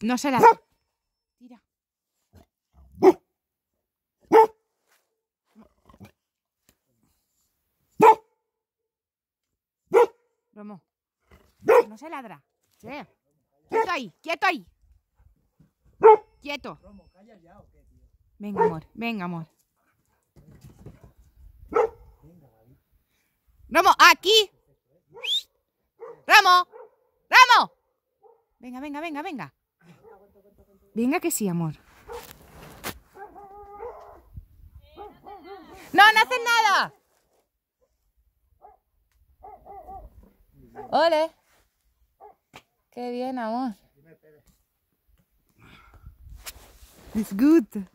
No se la... Mira. Romo. No se ladra. Sí. Quieto ahí, quieto ahí. Quieto. Romo, calla ya, ¿o qué, tío? Venga, amor, venga, amor. Romo, aquí. Romo, Romo. Venga, venga, venga, venga. Venga que sí, amor. No, no haces nada. ¡Ole! ¡Qué bien, amor! ¡It's good!